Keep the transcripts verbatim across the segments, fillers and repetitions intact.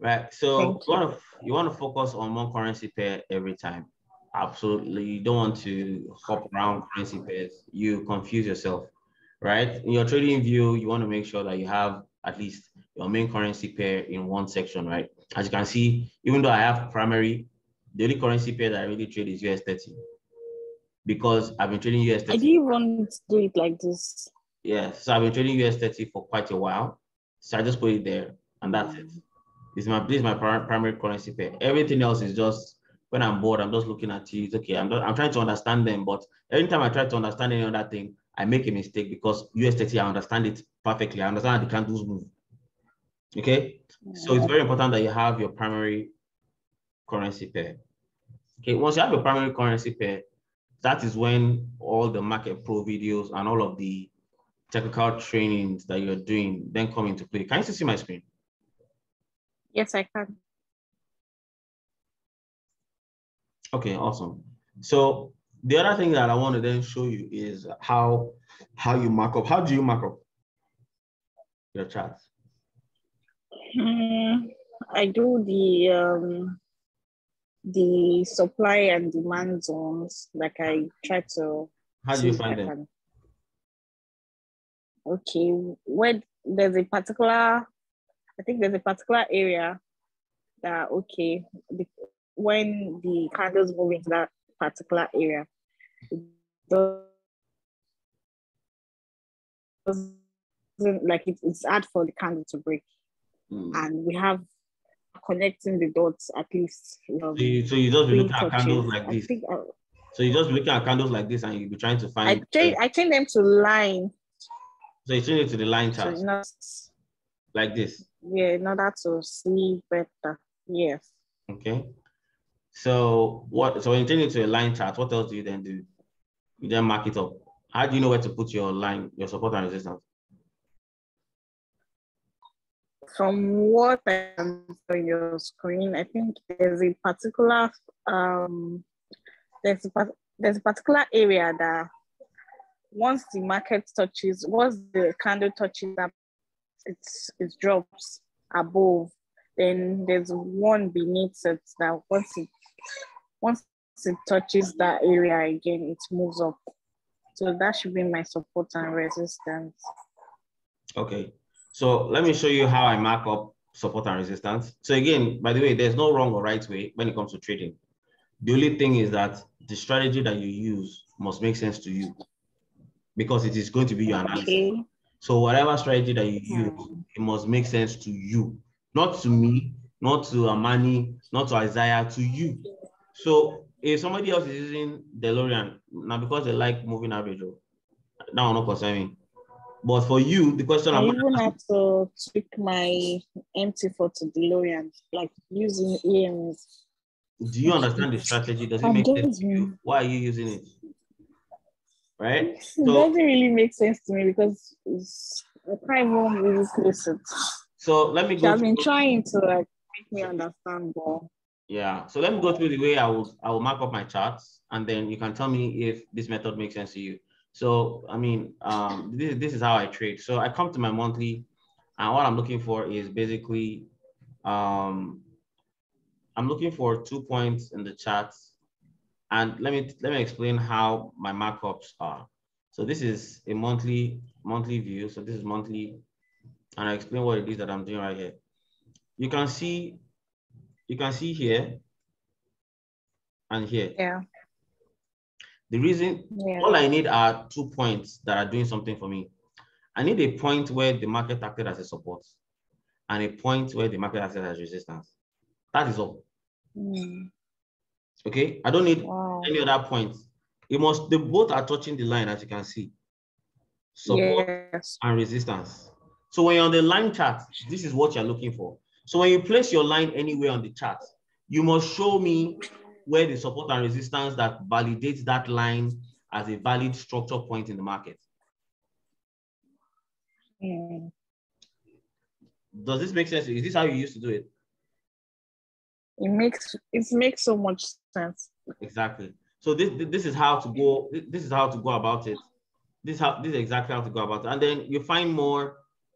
right? So you want to you want to focus on one currency pair every time. Absolutely, you don't want to hop around currency pairs. You confuse yourself, right? In your trading view, you want to make sure that you have at least your main currency pair in one section, right? As you can see, even though I have primary, the only currency pair that I really trade is U S thirty, because I've been trading U S thirty. I didn't want to do it like this. Yeah, so I've been trading U S thirty for quite a while. So I just put it there, and that's it. This is my, this is my primary currency pair. Everything else is just, when I'm bored, I'm just looking at it. Okay, I'm, not, I'm trying to understand them, but every time I try to understand any other thing, I make a mistake, because U S thirty, I understand it perfectly. I understand how the candles move. Okay, so it's very important that you have your primary currency pair. Okay, once you have your primary currency pair, that is when all the Market Pro videos and all of the technical trainings that you're doing then come into play. Can you still see my screen? Yes, I can. Okay, awesome. So the other thing that I want to then show you is how how you mark up. How do you mark up your charts? Mm, I do the um, the supply and demand zones. Like I try to. How do you find them? Can... Okay, where there's a particular, I think there's a particular area that okay, the, when the candles move into that particular area, it doesn't, like it, it's hard for the candle to break. And we have connecting the dots at least. You know, so, you, so you just be looking at candles like this. I, so you just be looking at candles like this, and you'll be trying to find. I change, I change them to line. So you change it to the line chart. So not, like this. Yeah, in order to see better. Yes. Okay. So what? So when you change it to a line chart, what else do you then do? You then mark it up. How do you know where to put your line, your support and resistance? From what I'm on your screen, I think there's a particular um, there's a, there's a particular area that once the market touches, once the candle touches up, it's it drops above. Then there's one beneath it that once it once it touches that area again, it moves up. So that should be my support and resistance. Okay. So let me show you how I mark up support and resistance. So again, by the way, there's no wrong or right way when it comes to trading. The only thing is that the strategy that you use must make sense to you, because it is going to be your analysis. Okay. So whatever strategy that you use, it must make sense to you, not to me, not to Amani, not to Isaiah, to you. So if somebody else is using DeLorean, now because they like moving average, now I'm not concerning. But for you, the question I I'm even have to tweak my M T four to DeLorean, like using E M S. Do you understand the strategy? Does it make sense to you? Why are you using it? Right? It so, doesn't really make sense to me, because it's, I can't even really place it. So let me go. I've been trying to like make me understand more. Yeah. So let me go through the way I will I will mark up my charts, and then you can tell me if this method makes sense to you. So, I mean, um, this, this is how I trade. So I come to my monthly, and what I'm looking for is basically, um, I'm looking for two points in the charts. And let me, let me explain how my markups are. So this is a monthly, monthly view. So this is monthly, and I explain what it is that I'm doing right here. You can see, you can see here and here. Yeah. The reason, yeah. all I need are two points that are doing something for me. I need a point where the market acted as a support, and a point where the market acted as resistance. That is all. Mm. Okay, I don't need wow. any other points. It must, they both are touching the line, as you can see. Support yes. and resistance. So when you're on the line chart, this is what you're looking for. So when you place your line anywhere on the chart, you must show me where the support and resistance that validates that line as a valid structure point in the market. Mm. Does this make sense? Is this how you used to do it? It makes it makes so much sense. Exactly. So this this is how to go. This is how to go about it. This how this is exactly how to go about it. And then you find more.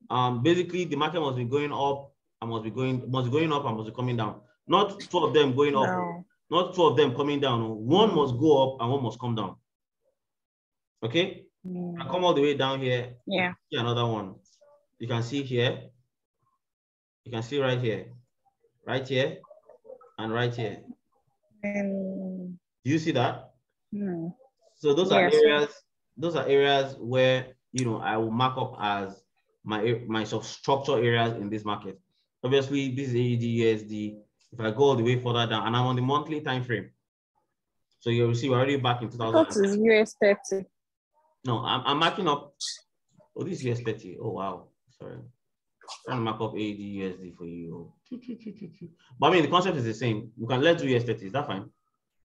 Um, basically, the market must be going up I must be going, must be going up, I must be coming down. Not two of them going up, no. Not two of them coming down. One must go up and one must come down. Okay? Yeah. I come all the way down here. Yeah. See another one. You can see here. You can see right here. Right here. And right here. Um, Do you see that? No. So those yes. are areas, those are areas where, you know, I will mark up as my, my substructure areas in this market. Obviously, this is A E D U S D. If I go all the way further down, and I'm on the monthly time frame. So you'll see we're already back in two thousand. What is U S thirty? No, I'm, I'm marking up. Oh, this is U S thirty. Oh, wow. Sorry. I'm trying to mark up A E D U S D for you. But I mean, the concept is the same. You can, let's do U S thirty. Is that fine?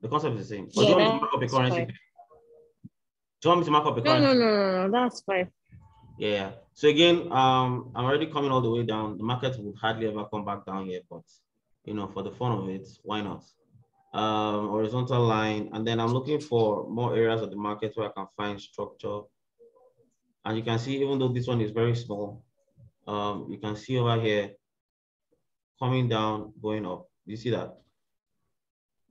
The concept is the same. Or yeah, do you want me to mark up a currency? Fine. Do you want me to mark up a currency? No, no, no, no. That's fine. Yeah. So again, um, I'm already coming all the way down. The market will hardly ever come back down here, but you know, for the fun of it, why not? Um, horizontal line, and then I'm looking for more areas of the market where I can find structure. And you can see, even though this one is very small, um, you can see over here, coming down, going up. You see that?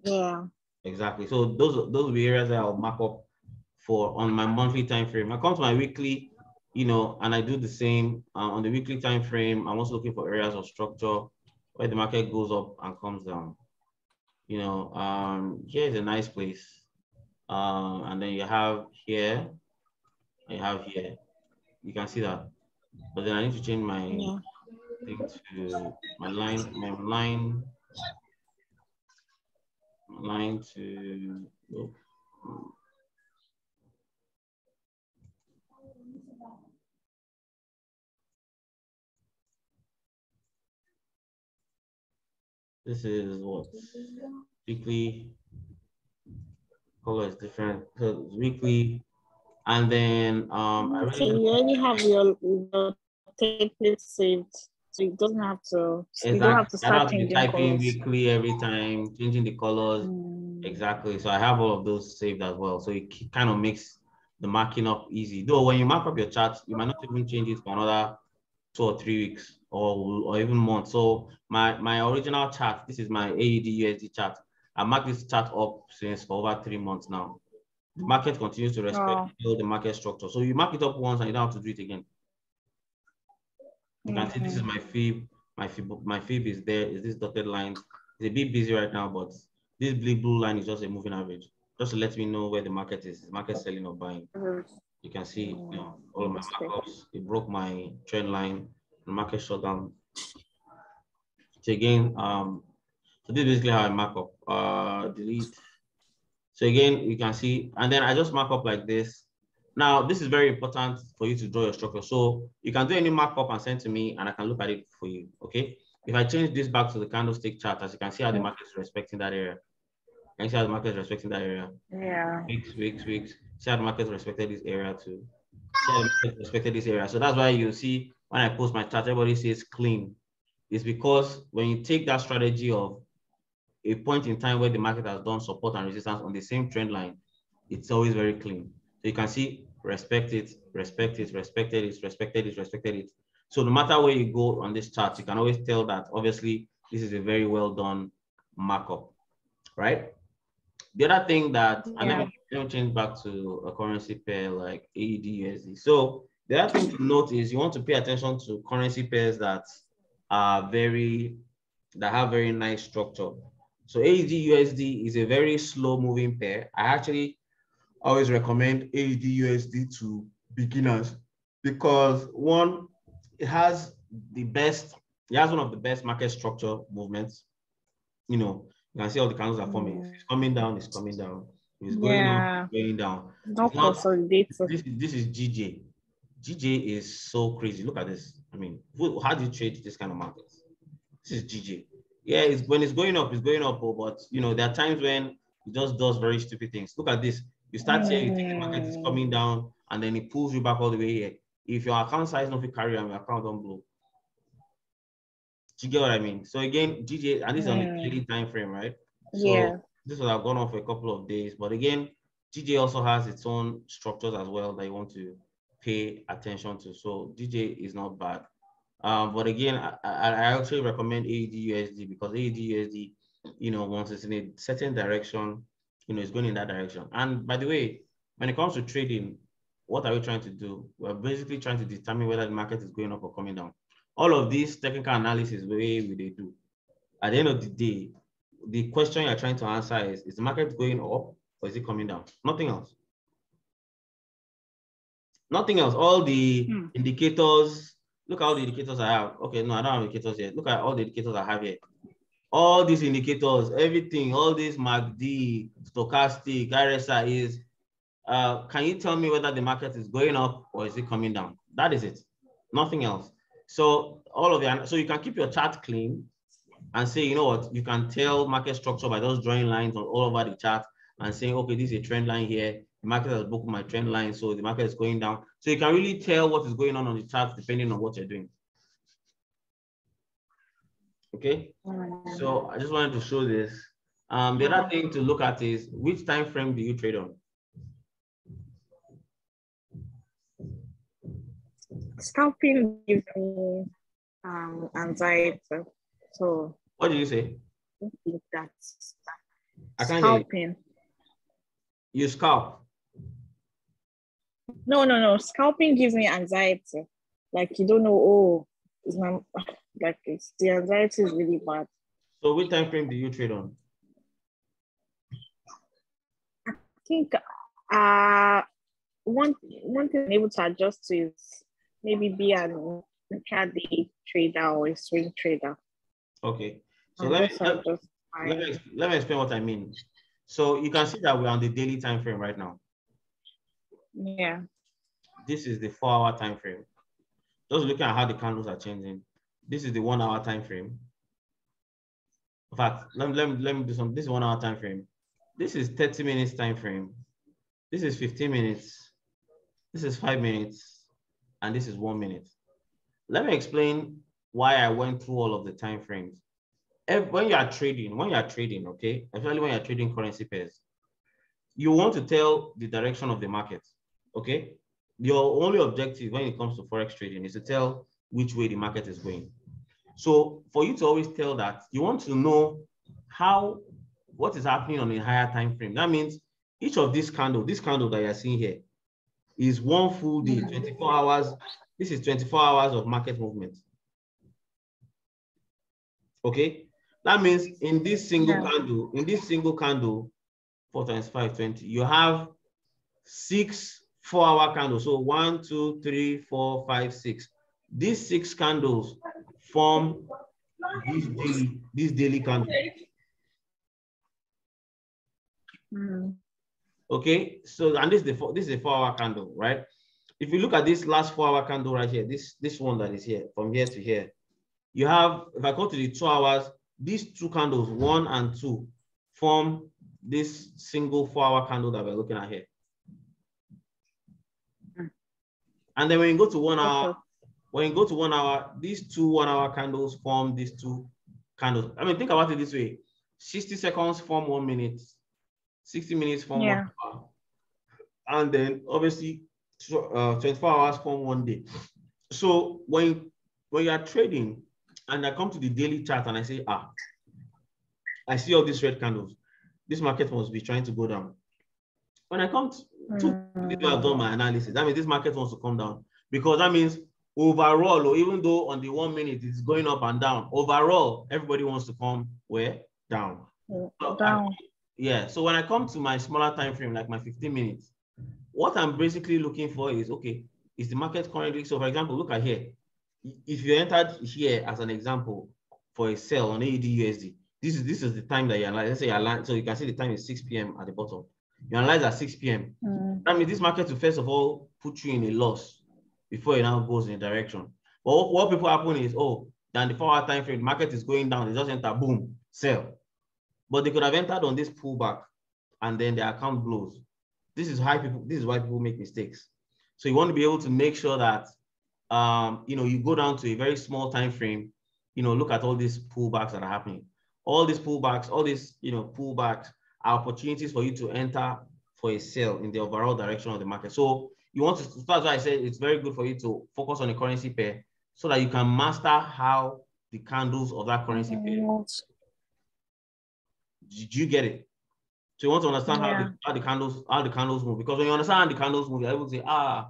Yeah. Exactly. So those those will be areas that I'll mark up for on my monthly time frame. I come to my weekly, you know, and I do the same uh, on the weekly time frame. I'm also looking for areas of structure where the market goes up and comes down. You know, um, here is a nice place. Um, and then you have here, I have here. You can see that. But then I need to change my yeah. thing to my line, my line, my line to. Oh. This is what weekly color is different. So weekly, and then um, I really so you already have your, your template saved, so you don't have to. Exactly. You don't have to start changing typing colors. Weekly every time, changing the colors. Mm. Exactly. So I have all of those saved as well. So it kind of makes the marking up easy. Though when you mark up your chart, you might not even change it for another two or three weeks. Or, or even more. So my, my original chart, this is my A E D U S D chart. I marked this chart up since for over three months now. The market continues to respect oh. the market structure. So you mark it up once and you don't have to do it again. You mm-hmm. can see this is my fib. My fib, my fib is there, is this dotted line. It's a bit busy right now, but this blue line is just a moving average. Just to let me know where the market is. Is the market selling or buying? Mm-hmm. You can see you know, all of my markups. It broke my trend line. Market shutdown. So again, um, so this is basically how I mark up. Uh, delete. So again, you can see, and then I just mark up like this. Now, this is very important for you to draw your structure. So you can do any markup and send to me, and I can look at it for you. Okay. If I change this back to the candlestick chart, as you can see how the market is respecting that area. Can you see how the market is respecting that area? Yeah. Weeks, weeks, weeks. See how the market respected this area too. See how the market respected this area. So that's why you see. When I post my chart, everybody says clean. It's because when you take that strategy of a point in time where the market has done support and resistance on the same trend line, it's always very clean. So you can see, respect it, respect it, respected it, respected it, respected it. So no matter where you go on this chart, you can always tell that, obviously, this is a very well done markup, right? The other thing that, yeah. and then you don't change back to a currency pair like A E D U S D. So the other thing to note is you want to pay attention to currency pairs that are very, that have very nice structure. So A U D U S D is a very slow moving pair. I actually always recommend A U D U S D to beginners because one, it has the best, it has one of the best market structure movements. You know, you can see all the candles are forming. It's coming down, it's coming down. It's going yeah. up, going down. Not consolidated. This, this is G J. G J is so crazy. Look at this. I mean, who, how do you trade this kind of markets? This is G J. Yeah, it's, when it's going up, it's going up. But, you know, there are times when it just does very stupid things. Look at this. You start here, you think the market is coming down, and then it pulls you back all the way here. If your account size not fit carry and your account don't blow. Do you get what I mean? So, again, G J, and this is on the daily time frame, right? So yeah. This would have gone on for a couple of days. But, again, G J also has its own structures as well that you want to pay attention to. So D J is not bad. Um, but again, I, I actually recommend A E D U S D because A E D U S D, you know, once it's in a certain direction, you know, it's going in that direction. And by the way, when it comes to trading, what are we trying to do? We're basically trying to determine whether the market is going up or coming down. All of these technical analysis, the way they do, at the end of the day, the question you're trying to answer is, is the market going up or is it coming down? Nothing else. Nothing else. All the hmm. indicators, look at all the indicators I have. Okay, no, I don't have indicators yet. Look at all the indicators I have here. All these indicators, everything, all this M A C D, stochastic, R S I is, uh, can you tell me whether the market is going up or is it coming down? That is it. Nothing else. So all of the, so you can keep your chart clean and say, you know what, you can tell market structure by just drawing lines on all over the chart and saying, okay, this is a trend line here. The market has broken my trend line, so the market is going down. So you can really tell what is going on on the chart depending on what you're doing. Okay, so I just wanted to show this. Um, the other thing to look at is which time frame do you trade on? Scalping gives me um, anxiety. So what did you say? That's I can't scalping. You. you scalp. No, no, no. Scalping gives me anxiety. Like you don't know. Oh, it's my. Like it's, the anxiety is really bad. So which time frame do you trade on? I think uh one one thing I'm able to adjust to is maybe be an intraday trader or a swing trader. Okay. So um, let me let, let me let me explain what I mean. So you can see that we're on the daily time frame right now. Yeah. This is the four-hour time frame. Just looking at how the candles are changing. This is the one hour time frame. In fact, let, let, let me do some. This is one hour time frame. This is thirty minutes time frame. This is fifteen minutes. This is five minutes. And this is one minute. Let me explain why I went through all of the time frames. If, when you are trading, when you are trading, okay, especially when you're trading currency pairs, you want to tell the direction of the market, okay? Your only objective when it comes to Forex trading is to tell which way the market is going. So for you to always tell that, you want to know how, what is happening on a higher time frame. That means each of these candles, this candle that you're seeing here is one full day, twenty-four hours. This is twenty-four hours of market movement. Okay, that means in this single yeah. candle, in this single candle, four times five, twenty, you have six four hour candles. So one, two, three, four, five, six. These six candles form this daily, this daily candle. Mm. Okay, so and this is the this is a four-hour candle, right? If you look at this last four-hour candle right here, this this one that is here from here to here, you have if I go to the two hours, these two candles one and two form this single four-hour candle that we're looking at here. And then when you go to one hour. When you go to one hour, these two one-hour candles form these two candles. I mean, think about it this way. sixty seconds form one minute. sixty minutes form yeah. one hour. And then, obviously, uh, twenty-four hours form one day. So when, when you are trading, and I come to the daily chart and I say, ah, I see all these red candles. This market must be trying to go down. When I come to, to I've done my analysis, that means this market wants to come down. Because that means overall, or even though on the one minute it's going up and down, overall, everybody wants to come where? Down. So down. I, yeah. So when I come to my smaller time frame, like my fifteen minutes, what I'm basically looking for is, okay, is the market currently, so for example, look at here. If you entered here as an example for a sell on A E D U S D, this is this is the time that you analyze. Let's say you analyze, so you can see the time is six P M at the bottom. You analyze at six P M Mm. That means this market will first of all put you in a loss before it now goes in a direction. But what, what people happen is, oh, then the four hour time frame, the market is going down, they just enter, boom, sell. But they could have entered on this pullback and then their account blows. This is why people, this is why people make mistakes. So you want to be able to make sure that, um, you know, you go down to a very small time frame, you know, look at all these pullbacks that are happening. All these pullbacks, all these, you know, pullbacks are opportunities for you to enter for a sale in the overall direction of the market. So you want to, that's why I said it's very good for you to focus on a currency pair so that you can master how the candles of that currency pair. Did you get it? So you want to understand yeah. how, the, how the candles how the candles move, because when you understand how the candles move, you're able to say, ah,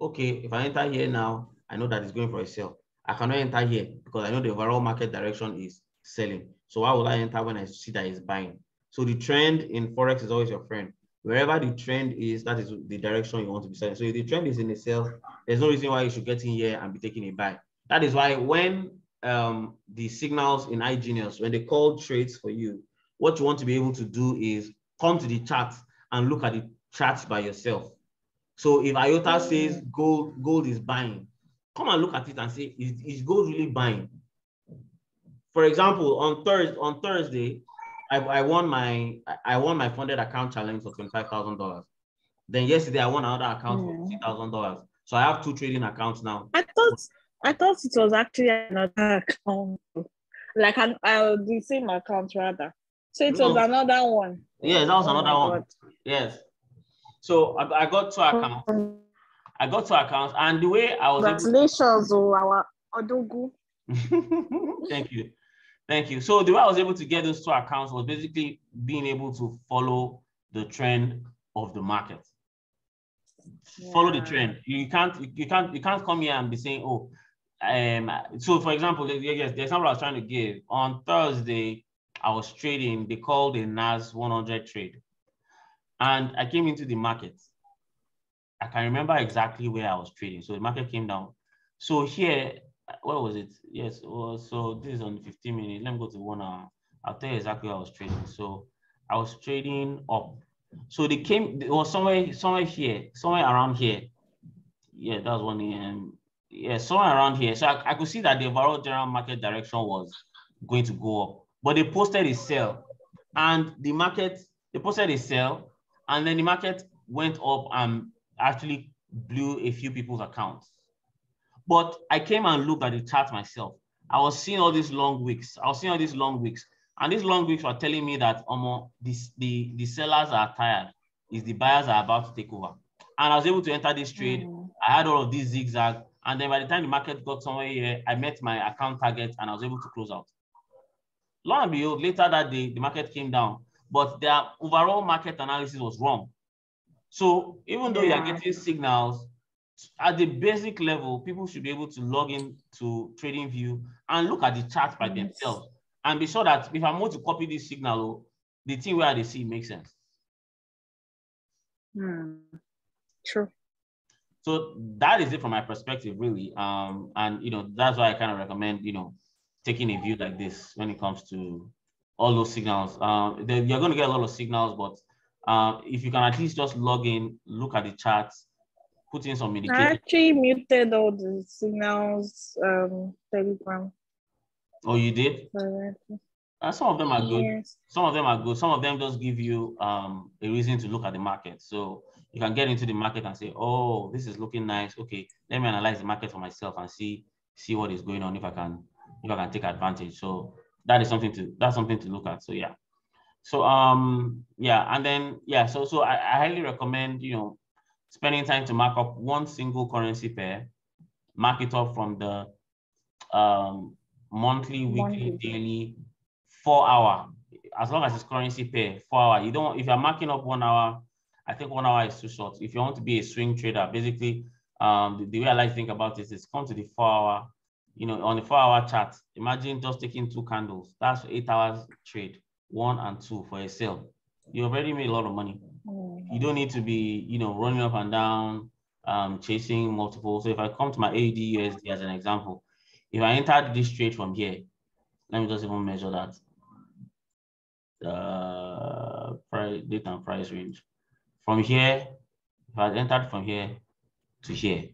okay, if I enter here now, I know that it's going for a sell. I cannot enter here because I know the overall market direction is selling. So why would I enter when I see that it's buying? So the trend in Forex is always your friend. Wherever the trend is, that is the direction you want to be selling. So if the trend is in a sell, there's no reason why you should get in here and be taking a buy. That is why when um, the signals in iGenius, when they call trades for you, what you want to be able to do is come to the chart and look at the charts by yourself. So if IOTA says gold, gold is buying, come and look at it and say, is, is gold really buying? For example, on, thurs on Thursday, I, I won my I won my funded account challenge for twenty-five thousand dollars. Then yesterday I won another account mm. for fifty thousand dollars. So I have two trading accounts now. I thought I thought it was actually another account, like an uh, the same account rather. So it no. was another one. Yes, that was oh another one. Yes. So I, I got two accounts. I got two accounts, and the way I was. Congratulations, able to... our Odogu. Thank you. Thank you. So the way I was able to get those two accounts was basically being able to follow the trend of the market. Yeah. Follow the trend. You can't, you can't, you can't come here and be saying, oh, um. So for example, yes, the example I was trying to give on Thursday, I was trading. They called a N A S one hundred trade, and I came into the market. I can remember exactly where I was trading. So the market came down. So here. What was it? Yes. Well, so this is on fifteen minutes. Let me go to one hour. I'll tell you exactly what I was trading. So I was trading up. So they came. It was somewhere, somewhere here, somewhere around here. Yeah, that was one. Um, yeah, somewhere around here. So I, I could see that the overall general market direction was going to go up, but they posted a sell, and the market they posted a sell, and then the market went up and actually blew a few people's accounts. But I came and looked at the chart myself. I was seeing all these long wicks. I was seeing all these long wicks. And these long wicks were telling me that um, this, the, the sellers are tired, is the buyers are about to take over. And I was able to enter this trade. Mm. I had all of these zigzag. And then by the time the market got somewhere here, I met my account target and I was able to close out. Lo and behold, later that day, the market came down. But their overall market analysis was wrong. So even though yeah. you are getting signals, at the basic level, people should be able to log in to TradingView and look at the charts by yes. themselves and be sure that if I'm going to copy this signal, the thing where they see makes sense. Hmm. True. So that is it from my perspective, really. Um, and you know, that's why I kind of recommend, you know, taking a view like this when it comes to all those signals. Um, they, you're going to get a lot of signals, but uh, if you can at least just log in, look at the charts. Put in some medication. I actually muted all the signals, um, Telegram. Oh, you did? Uh, some of them are good. Yes. Some of them are good. Some of them just give you um, a reason to look at the market. So you can get into the market and say, oh, this is looking nice. Okay, let me analyze the market for myself and see see what is going on, if I can if I can take advantage. So that is something to that's something to look at. So yeah. So um yeah, and then yeah, so so I, I highly recommend, you know, spending time to mark up one single currency pair, mark it up from the um, monthly, weekly, monthly. daily, four hour. As long as it's currency pair, four hour. You don't. If you're marking up one hour, I think one hour is too short. If you want to be a swing trader, basically, um, the, the way I like to think about this is come to the four hour. You know, on the four hour chart, imagine just taking two candles. That's eight hours trade, one and two for a sale. You already made a lot of money. You don't need to be, you know, running up and down, um, chasing multiple. So if I come to my A E D U S D as an example, if I entered this trade from here, let me just even measure that. Uh, price, date and price range. From here, if I entered from here to here,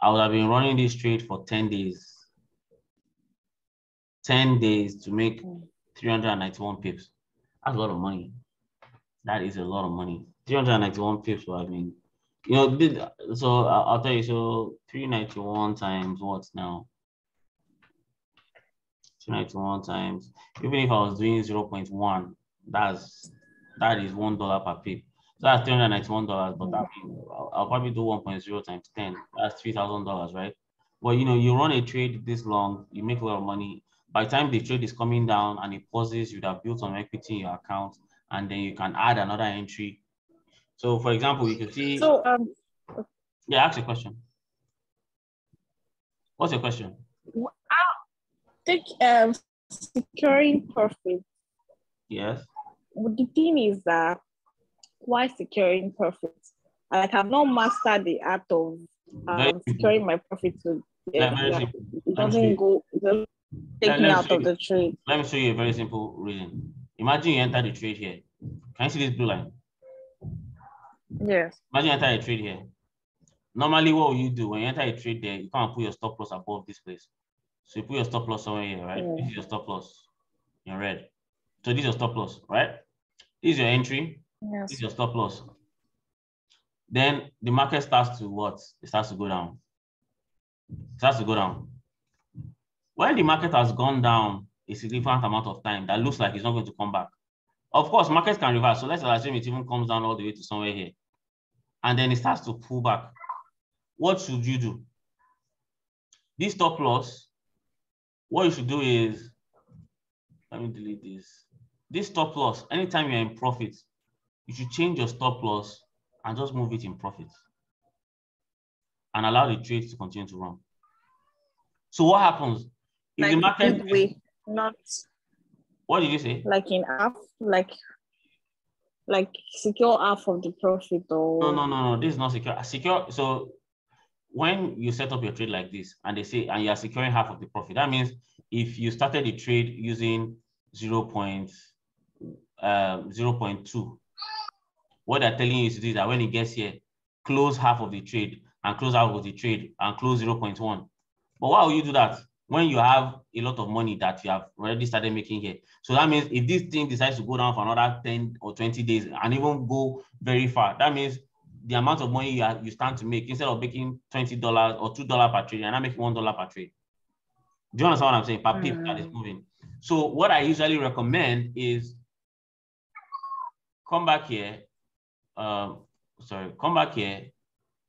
I would have been running this trade for ten days. ten days to make three hundred ninety-one pips. That's a lot of money. That is a lot of money. three hundred ninety-one pips would have been, you know, so I'll tell you, so three ninety-one times what now? three ninety-one times, even if I was doing zero point one, that's, that is one dollar per pip. So that's three hundred ninety-one dollars, but that, I'll probably do one point zero times ten. That's three thousand dollars, right? Well, you know, you run a trade this long, you make a lot of money. By the time the trade is coming down and it pauses, you'd have built some equity in your account, and then you can add another entry. So, for example, you can see. So, um, yeah, ask a question. What's your question? I think um, securing profit. Yes. Well, the thing is that uh, why securing profit? I have not mastered the art of um, securing my profit. To, yeah, it doesn't go. It doesn't take let, me let out of you. the trade. Let me show you a very simple reason. Imagine you enter the trade here. Can you see this blue line? Yes. Imagine you enter a trade here. Normally, what will you do when you enter a trade there? You can't put your stop loss above this place. So you put your stop loss somewhere here, right? Yeah. This is your stop loss in red. So this is your stop loss, right? This is your entry. Yes. This is your stop loss. Then the market starts to what? It starts to go down. It starts to go down. When the market has gone down a significant amount of time, that looks like it's not going to come back. Of course, markets can reverse. So let's assume it even comes down all the way to somewhere here. And then it starts to pull back. What should you do? This stop loss, what you should do is, let me delete this. This stop loss, anytime you're in profit, you should change your stop loss and just move it in profit and allow the trade to continue to run. So what happens? If like the market we not what did you say? Like in half, like like secure half of the profit or no no no no this is not secure. Secure so when you set up your trade like this and they say and you are securing half of the profit, that means if you started the trade using zero point two, what they're telling you is to do that when it gets here, close half of the trade and close out of the trade and close zero point one. But why will you do that when you have a lot of money that you have already started making here? So that means if this thing decides to go down for another ten or twenty days and even go very far, that means the amount of money you, have, you stand to make, instead of making twenty dollars or two dollars per trade, you're not making one dollar per trade. Do you understand what I'm saying? Per pip that is moving. So what I usually recommend is come back here, Um, sorry, come back here,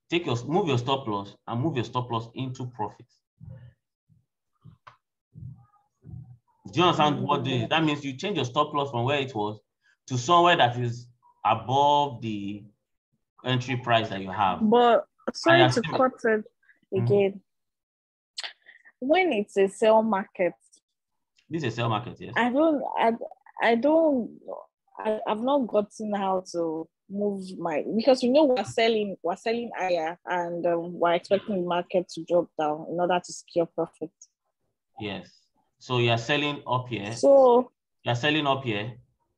take your, move your stop loss and move your stop loss into profit. Do you understand what this is? That means you change your stop loss from where it was to somewhere that is above the entry price that you have. But sorry to cut it again. Mm-hmm. When it's a sell market, this is a sell market, yes. I don't, I, I don't, I, I've not gotten how to move my, because we know we're selling we're selling higher and um, we're expecting the market to drop down in order to secure profit. Yes, so you're selling up here, so you're selling up here,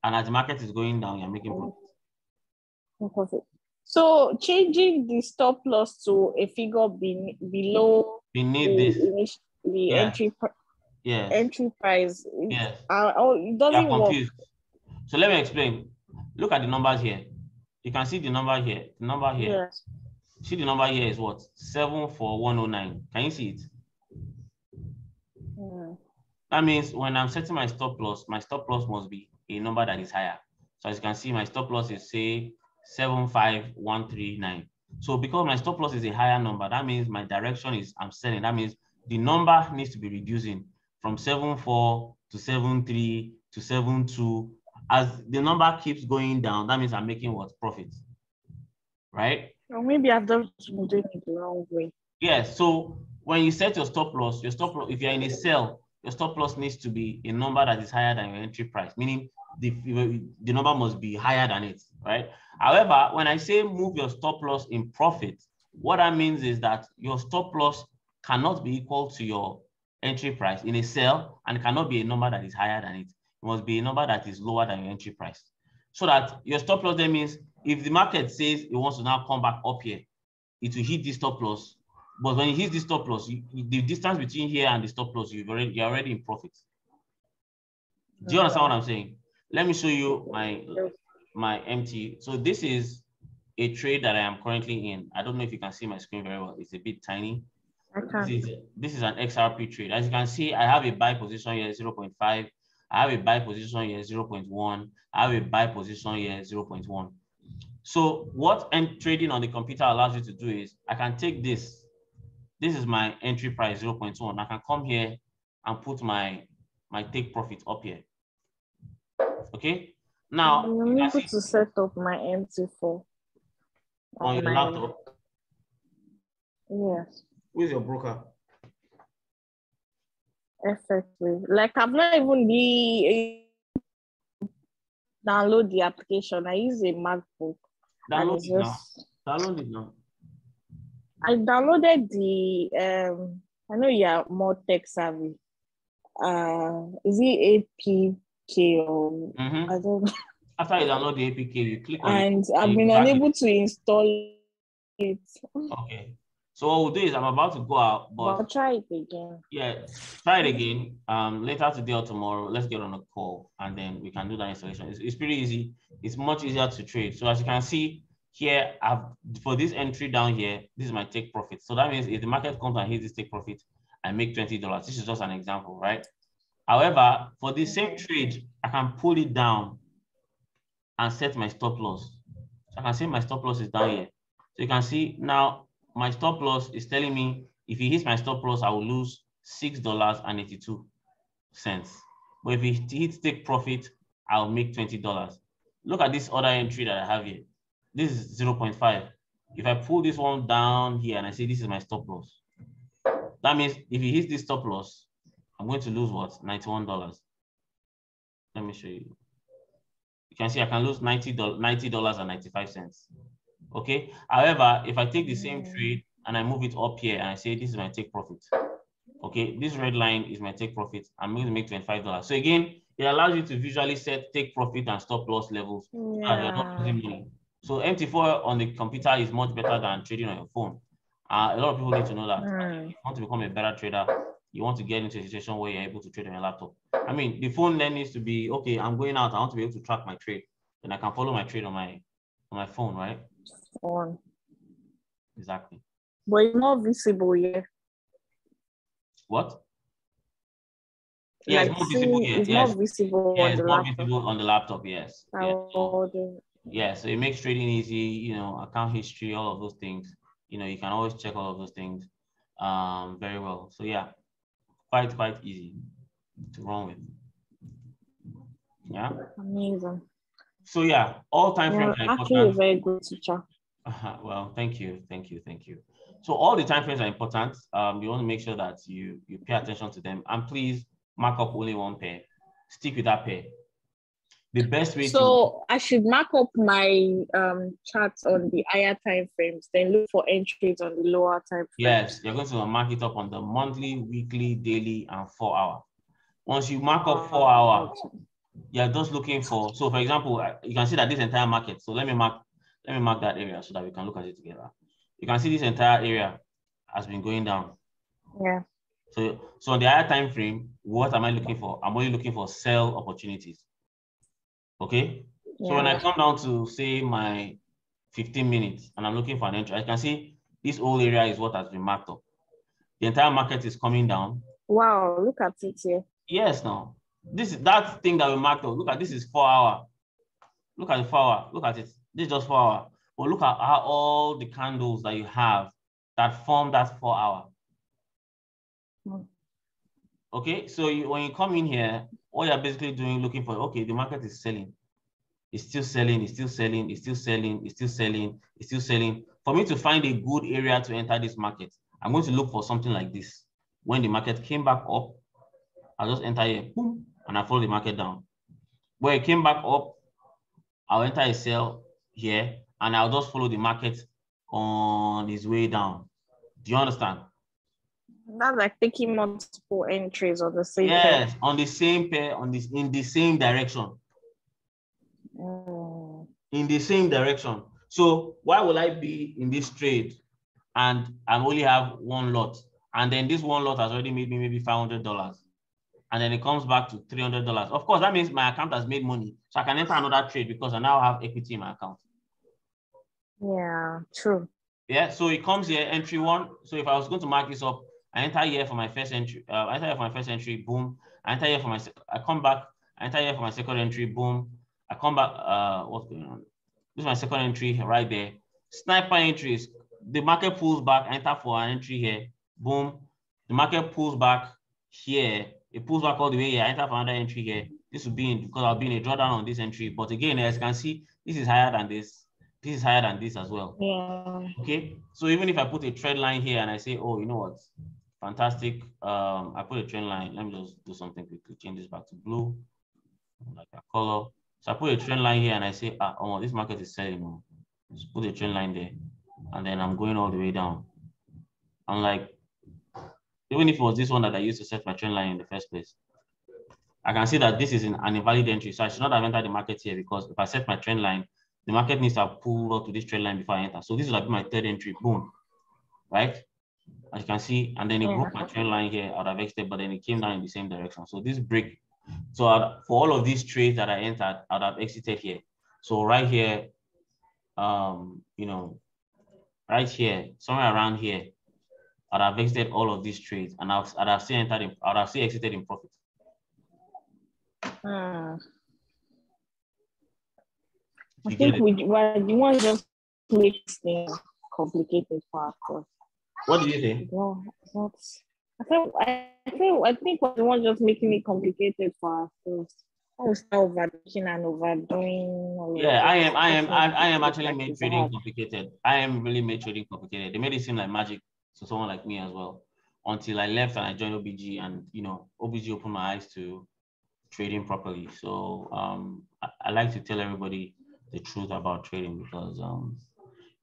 and as the market is going down, you're making profit. Profit. So changing the stop loss to a figure be, below beneath the, this the yeah. entry yeah entry price. Yes. Uh, oh, it doesn't work. So let me explain. Look at the numbers here. You can see the number here. The number here. Yes. See the number here is what? seven four one zero nine. Can you see it? Yeah. That means when I'm setting my stop loss, my stop loss must be a number that is higher. So as you can see, my stop loss is say seven five one three nine. So because my stop loss is a higher number, that means my direction is I'm selling. That means the number needs to be reducing from seven four to seven three to seven two. As the number keeps going down, that means I'm making what? Profit, right? Or maybe I've done doing it the wrong way. Yes. Yeah, so when you set your stop loss, your stop loss, if you're in a sell, your stop loss needs to be a number that is higher than your entry price, meaning the, the number must be higher than it, right? However, when I say move your stop loss in profit, what that means is that your stop loss cannot be equal to your entry price in a sell and cannot be a number that is higher than it. It must be a number that is lower than your entry price. So that your stop loss then means if the market says it wants to now come back up here, it will hit this stop loss. But when it hits this stop loss, you, the distance between here and the stop loss, you've already, you're already in profit. Do you understand what I'm saying? Let me show you my, my M T. So this is a trade that I am currently in. I don't know if you can see my screen very well. It's a bit tiny. Okay. This is, this is an X R P trade. As you can see, I have a buy position here, zero point five. I have a buy position here, zero point one. I have a buy position here, zero point one. So what I'm trading on the computer allows you to do is I can take this This is my entry price, zero point two one. I can come here and put my, my take profit up here. Okay. Now, I'm able see, to set up my M T four. On your my... laptop? Yes. Who's your broker? Exactly. Like, I've not even be download the application. I use a MacBook. Download it now. Download it now. I downloaded the, um, I know you are more tech savvy. Uh, is it A P K or mm-hmm. I don't know. After you download the A P K, you click on and it. And I've been unable it. to install it. Okay. So what we'll do is I'm about to go out, but I'll try it again. Yeah, try it again. Um, later today or tomorrow, let's get on a call and then we can do that installation. It's, it's pretty easy. It's much easier to trade. So as you can see here, I've for this entry down here, this is my take profit. So that means if the market comes and hits this take profit, I make twenty dollars. This is just an example, right? However, for the same trade, I can pull it down and set my stop loss. So I can see my stop loss is down here. So you can see now, my stop loss is telling me if he hits my stop loss, I will lose six dollars and eighty-two cents. But if he hits take profit, I'll make twenty dollars. Look at this other entry that I have here. This is zero point five. If I pull this one down here and I say this is my stop loss, that means if he hits this stop loss, I'm going to lose what? ninety-one dollars. Let me show you. You can see I can lose ninety dollars and ninety-five cents. Okay. However, if I take the same trade and I move it up here and I say this is my take profit, okay, this red line is my take profit. I'm going to make twenty-five dollars. So again, it allows you to visually set take profit and stop loss levels. Yeah. So M T four on the computer is much better than trading on your phone. Uh, a lot of people need to know that. Right. If you want to become a better trader, you want to get into a situation where you're able to trade on your laptop. I mean, the phone then needs to be, okay, I'm going out, I want to be able to track my trade, and I can follow my trade on my on my phone, right? On exactly, but it's not visible here. What? Yeah, like it's not visible yet. It's yes. not visible, yeah, on, it's the not visible on the laptop. Yes. Yeah. So, yeah, so it makes trading easy. You know, account history, all of those things. You know, you can always check all of those things. Um, very well. So yeah, quite quite easy to run with. Yeah. Amazing. So yeah, all time frames well, are important. Very good teacher. Uh-huh. Well, thank you, thank you, thank you. So all the time frames are important. Um, you want to make sure that you you pay attention to them, and please mark up only one pair. Stick with that pair. The best way. So to... I should mark up my um charts on the higher time frames, then look for entries on the lower time frames. Yes, you're going to mark it up on the monthly, weekly, daily, and four hour. Once you mark up four hour. Yeah, just looking for, so for example, you can see that this entire market, so let me mark let me mark that area so that we can look at it together. You can see this entire area has been going down. Yeah. So so on the higher time frame, what am I looking for? I'm only looking for sell opportunities. Okay. Yeah. So when I come down to say my fifteen minutes and I'm looking for an entry, I can see this whole area is what has been marked up. The entire market is coming down. Wow, look at it here. Yes, now. This is that thing that we marked up. Look at this is four hour. Look at the four hour. Look at it. This is just four hour. But look at how all the candles that you have that form that four hour. Okay, so you, when you come in here, all you're basically doing looking for, okay, the market is selling. It's still selling, it's still selling, it's still selling, it's still selling, it's still selling. For me to find a good area to enter this market, I'm going to look for something like this. When the market came back up, I'll just enter here, boom, and I follow the market down. Where it came back up, I'll enter a sell here, and I'll just follow the market on its way down. Do you understand? That's like taking multiple entries on the same yes, pair. Yes, on the same pair, on this, in the same direction. Mm. In the same direction. So why would I be in this trade and I only have one lot? And then this one lot has already made me maybe five hundred dollars. And then it comes back to three hundred dollars. Of course, that means my account has made money. So I can enter another trade because I now have equity in my account. Yeah, true. Yeah, so it comes here, entry one. So if I was going to mark this up, I enter here for my first entry. Uh, I enter here for my first entry, boom. I enter here for my, I come back. I enter here for my second entry, boom. I come back, uh, what's going on? This is my second entry right there. Sniper entries. The market pulls back, I enter for an entry here. boom, the market pulls back here, it pulls back all the way here, I enter for another entry here. This will be in, because I'll be in a drawdown on this entry. But again, as you can see, this is higher than this. This is higher than this as well. Yeah. Okay. So even if I put a trend line here and I say, oh, you know what? Fantastic. Um, I put a trend line. Let me just do something quickly. Change this back to blue, like a color. So I put a trend line here and I say, ah, oh, this market is selling. Just put a trend line there. And then I'm going all the way down. I'm like, even if it was this one that I used to set my trend line in the first place, I can see that this is an invalid entry. So I should not have entered the market here, because if I set my trend line, the market needs to pull up to this trend line before I enter. So this would be my third entry, boom, right? As you can see, and then it yeah. broke my trend line here, I would have exited, but then it came down in the same direction. So this break, so I'd, for all of these trades that I entered, I would have exited here. So right here, um, you know, right here, somewhere around here, I would have exited all of these trades, and I would, I'd have still entered, in, I would have still exited in profit. Uh, I think we well, you want to just make things complicated for our course. What do you think? No, not, I think I think I think we want just making it complicated for our course. I was overdoing and overdoing. Yeah, I am. I am. I, I am actually made trading complicated. I am really made trading complicated. They made it seem like magic to someone like me as well, until I left and I joined O B G, and you know, O B G opened my eyes to trading properly. So um, I, I like to tell everybody the truth about trading, because um,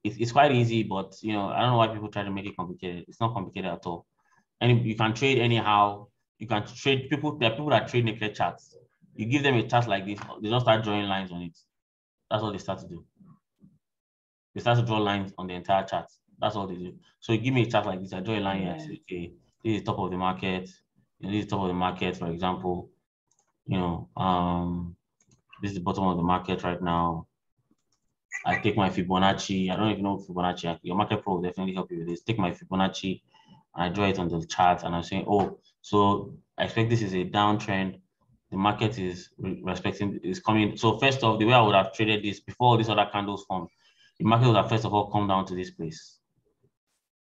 it, it's quite easy, but you know, I don't know why people try to make it complicated. It's not complicated at all. And you can trade anyhow. You can trade people. There are people that trade naked charts. You give them a chart like this, they don't start drawing lines on it. That's all they start to do. They start to draw lines on the entire chart. That's all they do. So you give me a chart like this. I draw a line. Yeah. I say, okay, this is top of the market. This is top of the market, for example. You know, um, this is the bottom of the market right now. I take my Fibonacci. I don't even know Fibonacci. Your market pro will definitely help you with this. Take my Fibonacci, and I draw it on the chart, and I'm saying, oh, so I expect this is a downtrend. The market is respecting, is coming. So first off, the way I would have traded this before all these other candles formed, the market would have first of all come down to this place.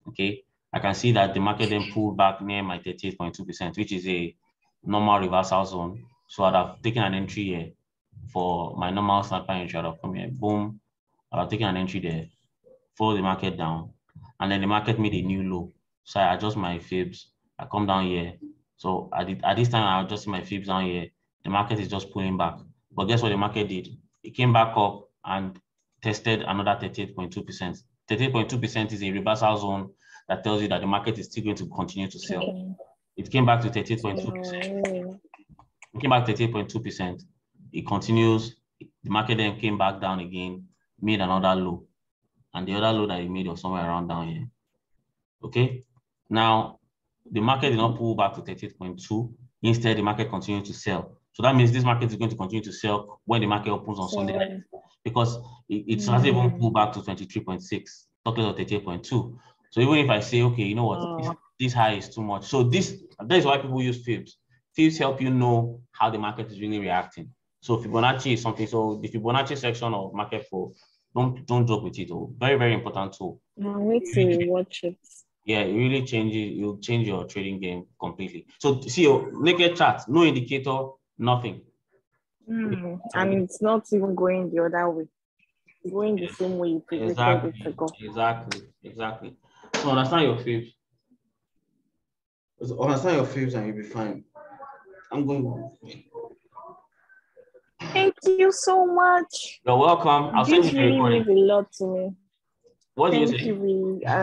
Okay, I can see that the market then pulled back near my thirty-eight point two percent, which is a normal reversal zone. So I'd have taken an entry here for my normal snapper entry. I'd have come here, boom. I'd have taken an entry there, follow the market down, and then the market made a new low. So I adjust my fibs. I come down here. So I did, at this time, I adjust my fibs down here. The market is just pulling back. But guess what the market did? It came back up and tested another thirty-eight point two percent. thirty-eight point two percent is a reversal zone that tells you that the market is still going to continue to sell. Okay. It came back to thirty-eight point two percent. It came back to thirty-eight point two percent. It continues. The market then came back down again, made another low. And the other low that it made was somewhere around down here. Okay. Now, the market did not pull back to thirty-eight point two. Instead, the market continued to sell. So that means this market is going to continue to sell when the market opens on Sunday night, because it, it mm-hmm. hasn't even pulled back to twenty-three point six, talking about thirty-eight point two. So even if I say, okay, you know what, oh. this, this high is too much. So this, that is why people use fibs. Fibs help you know how the market is really reacting. So Fibonacci is something. So the Fibonacci section of Market Pro, don't don't joke with it. Though. Very very important tool. I'll wait till you watch it. Yeah, it really changes. You'll change your trading game completely. So see your naked chart, no indicator, nothing. Mm, and it's not even going the other way. It's going the same way. Exactly. Exactly. Exactly. So understand your fibs. So understand your fibs, and you'll be fine. I'm going. Thank you so much. You're welcome. I'll this send you really means a lot to me. What Thank do you say? You, uh,